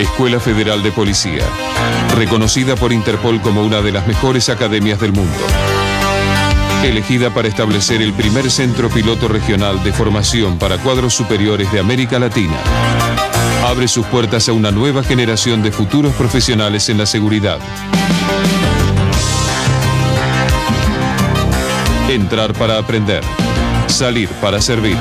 Escuela Federal de Policía, reconocida por Interpol como una de las mejores academias del mundo. Elegida para establecer el primer centro piloto regional de formación para cuadros superiores de América Latina. Abre sus puertas a una nueva generación de futuros profesionales en la seguridad. Entrar para aprender. Salir para servir.